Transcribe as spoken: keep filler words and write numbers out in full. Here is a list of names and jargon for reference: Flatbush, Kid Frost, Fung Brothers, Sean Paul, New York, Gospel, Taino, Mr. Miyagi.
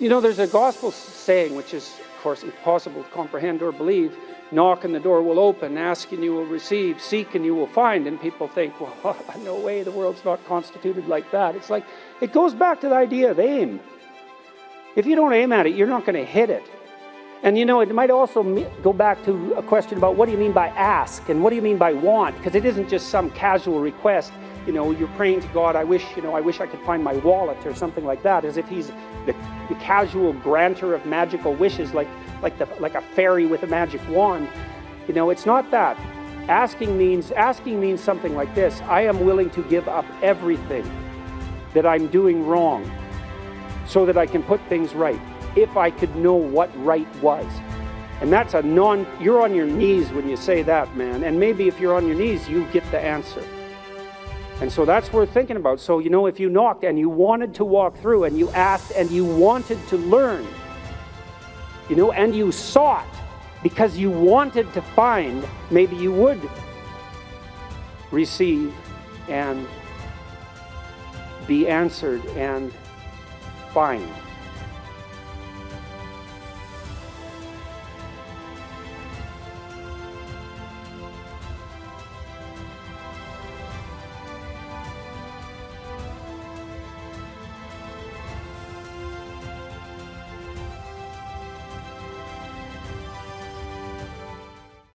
You know, there's a gospel saying, which is, of course, impossible to comprehend or believe. Knock and the door will open, ask and you will receive, seek and you will find. And people think, well, no way, the world's not constituted like that. It's like, it goes back to the idea of aim. If you don't aim at it, you're not going to hit it. And you know, it might also go back to a question about what do you mean by ask and what do you mean by want? Because it isn't just some casual request. You know, you're praying to God, I wish, you know, I wish I could find my wallet or something like that, as if he's the, the casual granter of magical wishes, like, like, the, like a fairy with a magic wand. You know, it's not that. Asking means, asking means something like this: I am willing to give up everything that I'm doing wrong so that I can put things right, if I could know what right was. And that's a non, you're on your knees when you say that, man. And maybe if you're on your knees, you get the answer. And so that's worth thinking about. So, you know, if you knocked and you wanted to walk through and you asked and you wanted to learn, you know, and you sought because you wanted to find, maybe you would receive and be answered and find.